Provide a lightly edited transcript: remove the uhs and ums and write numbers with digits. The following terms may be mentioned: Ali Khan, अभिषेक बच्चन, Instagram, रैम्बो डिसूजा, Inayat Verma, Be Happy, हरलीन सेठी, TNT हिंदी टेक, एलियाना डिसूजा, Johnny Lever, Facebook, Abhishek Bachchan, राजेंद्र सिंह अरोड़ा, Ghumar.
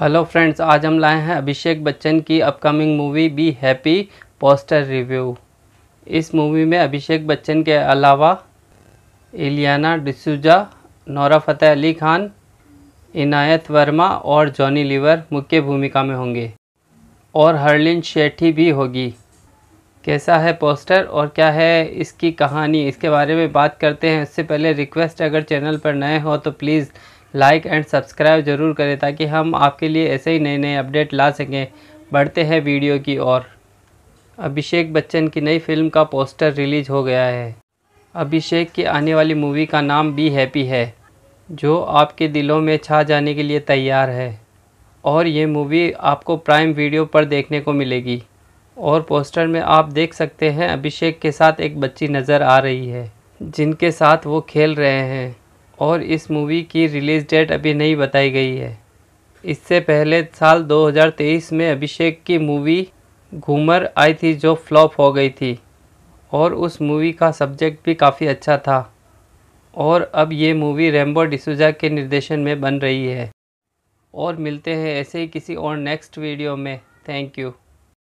Hello friends, आज हम लाए हैं अभिषेक बच्चन की upcoming movie be happy poster review. इस मूवी में अभिषेक बच्चन के अलावा एलियाना डिसूजा, नोरा फतेह अली खान, इनायत वर्मा और जॉनी लीवर मुख्य भूमिका में होंगे और हरलीन सेठी भी होगी। कैसा है पोस्टर और क्या है इसकी कहानी, इसके बारे में बात करते हैं। इससे पहले रिक्वेस्ट, अगर चैनल पर नए हो तो प्लीज़ लाइक एंड सब्सक्राइब ज़रूर करें ताकि हम आपके लिए ऐसे ही नए नए अपडेट ला सकें। बढ़ते हैं वीडियो की ओर। अभिषेक बच्चन की नई फिल्म का पोस्टर रिलीज़ हो गया है। अभिषेक की आने वाली मूवी का नाम बी हैप्पी है, जो आपके दिलों में छा जाने के लिए तैयार है और ये मूवी आपको प्राइम वीडियो पर देखने को मिलेगी। और पोस्टर में आप देख सकते हैं अभिषेक के साथ एक बच्ची नज़र आ रही है जिनके साथ वो खेल रहे हैं और इस मूवी की रिलीज़ डेट अभी नहीं बताई गई है। इससे पहले साल 2023 में अभिषेक की मूवी घूमर आई थी, जो फ्लॉप हो गई थी और उस मूवी का सब्जेक्ट भी काफ़ी अच्छा था। और अब ये मूवी रैम्बो डिसूजा के निर्देशन में बन रही है। और मिलते हैं ऐसे ही किसी और नेक्स्ट वीडियो में। Thank you.